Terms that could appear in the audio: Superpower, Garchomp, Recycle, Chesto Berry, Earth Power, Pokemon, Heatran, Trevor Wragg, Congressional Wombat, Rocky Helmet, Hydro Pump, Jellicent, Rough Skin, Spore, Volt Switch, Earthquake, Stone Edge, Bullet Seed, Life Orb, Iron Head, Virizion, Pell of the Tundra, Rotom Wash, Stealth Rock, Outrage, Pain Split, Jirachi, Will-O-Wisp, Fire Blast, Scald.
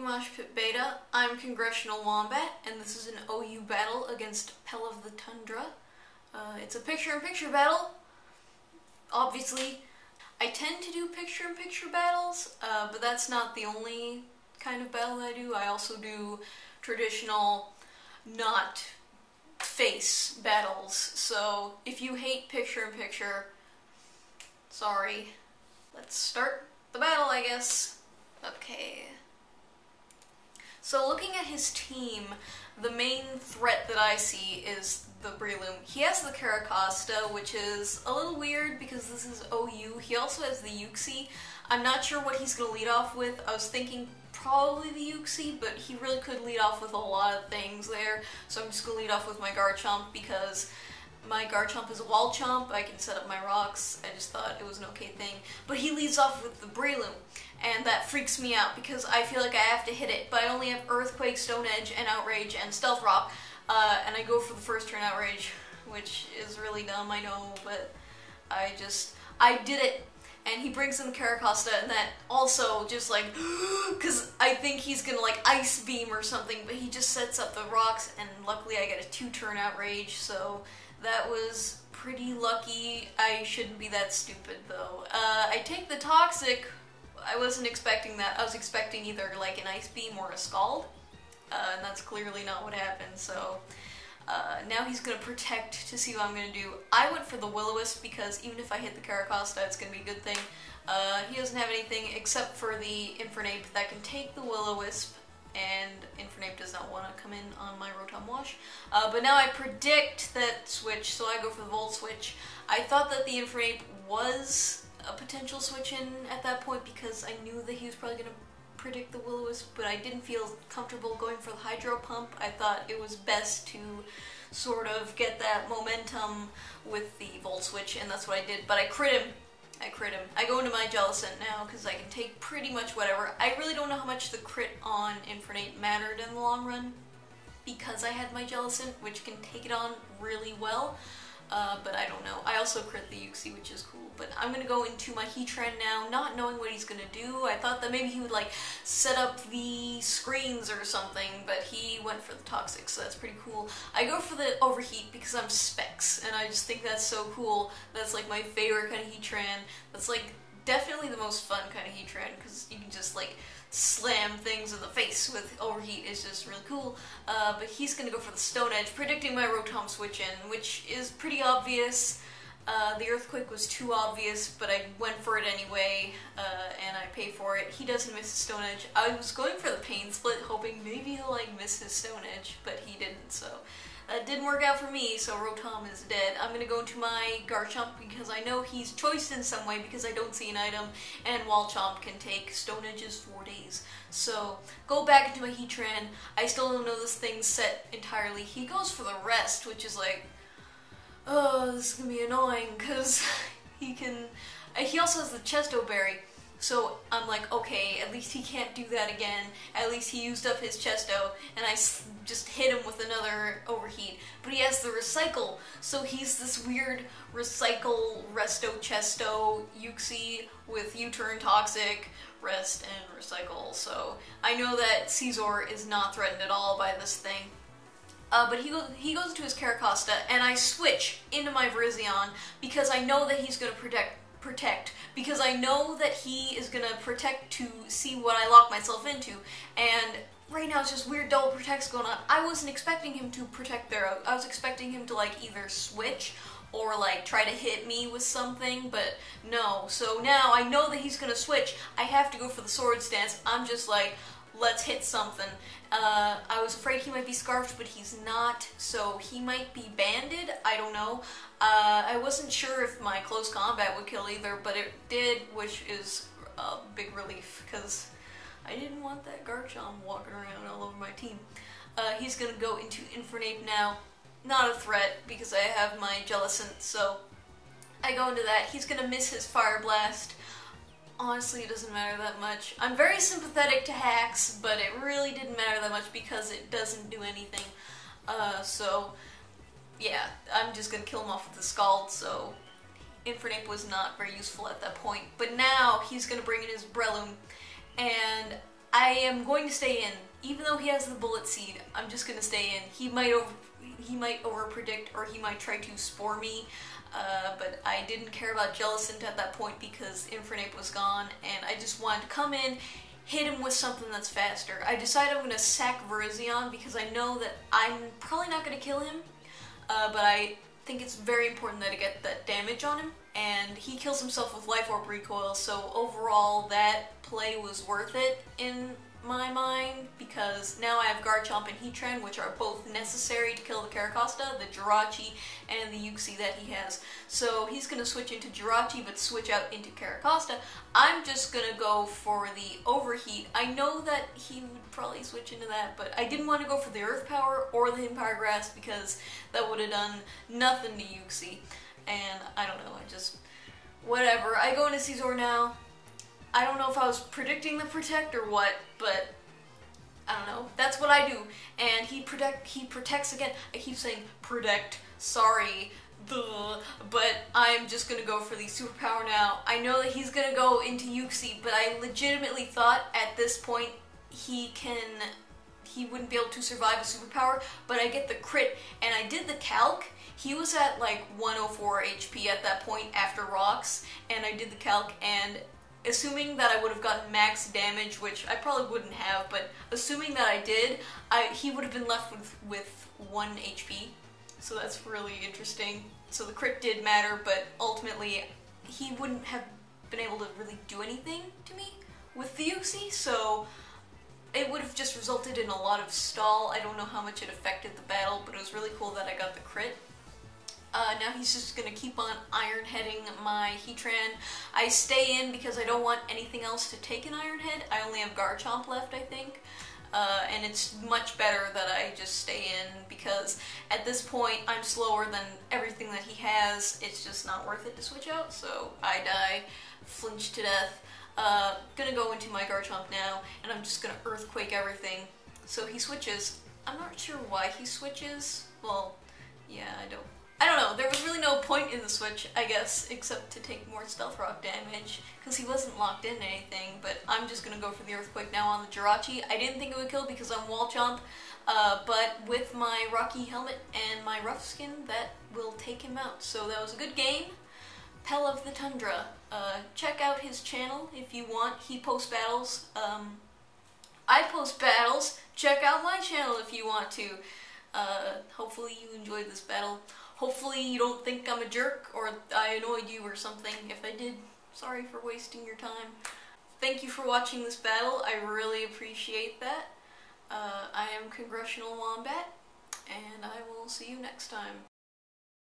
Pokemon Beta, I'm Congressional Wombat, and this is an OU battle against Pell of the Tundra. It's a picture-in-picture battle, obviously. I tend to do picture-in-picture battles, but that's not the only kind of battle I do. I also do traditional, not face battles, so if you hate picture-in-picture, sorry. Let's start the battle, I guess. Okay. So looking at his team, the main threat that I see is the Breloom. He has the Carracosta, which is a little weird because this is OU. He also has the Uxie. I'm not sure what he's going to lead off with. I was thinking probably the Uxie, but he really could lead off with a lot of things there. So I'm just going to lead off with my Garchomp because my Garchomp is a wall chomp. I can set up my rocks. I just thought it was an okay thing. But he leads off with the Breloom, and that freaks me out because I feel like I have to hit it, but I only have Earthquake, Stone Edge, and Outrage, and Stealth Rock, and I go for the first turn Outrage, which is really dumb, I know, but I did it. And he brings in Carracosta, and that also just like, because I think he's gonna like Ice Beam or something, but he just sets up the rocks, and luckily I get a 2-turn Outrage, so that was pretty lucky. I shouldn't be that stupid, though. I take the Toxic. I wasn't expecting that. I was expecting either like an Ice Beam or a Scald, and that's clearly not what happened, so now he's going to Protect to see what I'm going to do. I went for the Will-O-Wisp because even if I hit the Carracosta, it's going to be a good thing. He doesn't have anything except for the Infernape that can take the Will-O-Wisp, and Infernape does not want to come in on my Rotom Wash. But now I predict that switch, so I go for the Volt Switch. I thought that the Infernape was a potential switch in at that point because I knew that he was probably going to predict the Will-O-Wisp, but I didn't feel comfortable going for the Hydro Pump. I thought it was best to sort of get that momentum with the Volt Switch, and that's what I did, but I crit him. I go into my Jellicent now because I can take pretty much whatever. I really don't know how much the crit on Infernape mattered in the long run because I had my Jellicent, which can take it on really well. But I don't know. I also crit the Uxie, which is cool, but I'm gonna go into my Heatran now, not knowing what he's gonna do. I thought that maybe he would like set up the screens or something, but he went for the Toxic, so that's pretty cool. I go for the Overheat because I'm Specs, and I just think that's so cool. That's like my favorite kind of Heatran. That's like definitely the most fun kind of Heatran because you can just like slam things in the face with Overheat. Is just really cool. But he's gonna go for the Stone Edge, predicting my Rotom switch in, which is pretty obvious. The Earthquake was too obvious, but I went for it anyway, and I pay for it. He doesn't miss his Stone Edge. I was going for the Pain Split, hoping maybe he'll like miss his Stone Edge, but he didn't, so that didn't work out for me, so Rotom is dead. I'm gonna go into my Garchomp because I know he's choiced in some way because I don't see an item, and Wall Chomp can take Stone Edges 4 days. So, go back into my Heatran. I still don't know this thing's set entirely. He goes for the Rest, which is like, oh, this is gonna be annoying because he can, he also has the Chesto Berry. So I'm like, okay, at least he can't do that again. At least he used up his Chesto, and I just hit him with another Overheat. But he has the Recycle, so he's this weird Recycle, Resto, Chesto, Uxie with U-turn, Toxic, Rest, and Recycle. So I know that Caesar is not threatened at all by this thing. But he goes into his Carracosta, and I switch into my Virizion because I know that he's going to protect because I know that he is gonna protect to see what I lock myself into, and right now it's just weird double protects going on. I wasn't expecting him to protect there. I was expecting him to like either switch or like try to hit me with something, but no. So now I know that he's gonna switch. I have to go for the sword stance. I'm just like, let's hit something. I was afraid he might be scarfed, but he's not, so he might be banded, I don't know. I wasn't sure if my Close Combat would kill either, but it did, which is a big relief, because I didn't want that Garchomp walking around all over my team. He's gonna go into Infernape now. Not a threat, because I have my Jellicent, so I go into that. He's gonna miss his Fire Blast. Honestly, it doesn't matter that much. I'm very sympathetic to hacks, but it really didn't matter that much because it doesn't do anything. So, yeah, I'm just gonna kill him off with the Scald, so Infernape was not very useful at that point. But now he's gonna bring in his Breloom, and I am going to stay in. Even though he has the Bullet Seed, I'm just going to stay in. He might over predict or he might try to Spore me, but I didn't care about Jellicent at that point because Infernape was gone, and I just wanted to come in, hit him with something that's faster. I decided I'm going to sack Virizion because I know that I'm probably not going to kill him, but I think it's very important that I get that damage on him, and he kills himself with Life Orb recoil, so overall that play was worth it in my mind, because now I have Garchomp and Heatran, which are both necessary to kill the Carracosta, the Jirachi, and the Uxie that he has. So he's going to switch into Jirachi, but switch out into Carracosta. I'm just going to go for the Overheat. I know that he would probably switch into that, but I didn't want to go for the Earth Power or the Empire Grass, because that would have done nothing to Uxie. And I don't know, I just... whatever. I go into Caesar now. I don't know if I was predicting the Protect or what, but I don't know. That's what I do. And he protects again. I keep saying protect, sorry, duh, but I'm just gonna go for the Superpower now. I know that he's gonna go into Uxie, but I legitimately thought at this point he wouldn't be able to survive a Superpower, but I get the crit, and I did the calc. He was at like 104 HP at that point after rocks, and I did the calc, and assuming that I would have gotten max damage, which I probably wouldn't have, but assuming that I did, he would have been left with 1 HP. So that's really interesting. So the crit did matter, but ultimately he wouldn't have been able to really do anything to me with the Uxie, so it would have just resulted in a lot of stall. I don't know how much it affected the battle, but it was really cool that I got the crit. Now he's just gonna keep on Iron Heading my Heatran. I stay in because I don't want anything else to take an Iron Head. I only have Garchomp left, I think. And it's much better that I just stay in because at this point I'm slower than everything that he has. It's just not worth it to switch out, so I die, flinch to death. Gonna go into my Garchomp now, and I'm just gonna Earthquake everything. So he switches. I'm not sure why he switches. Well, yeah, I don't know, there was really no point in the switch, I guess, except to take more Stealth Rock damage, because he wasn't locked in anything, but I'm just gonna go for the Earthquake now on the Jirachi. I didn't think it would kill because I'm Wall Chomp, but with my Rocky Helmet and my Rough Skin, that will take him out. So that was a good game. Pell of the Tundra. Check out his channel if you want. He posts battles. I post battles. Check out my channel if you want to. Hopefully you enjoyed this battle. Hopefully you don't think I'm a jerk or I annoyed you or something. If I did, sorry for wasting your time. Thank you for watching this battle. I really appreciate that. I am Congressional Wombat, and I will see you next time.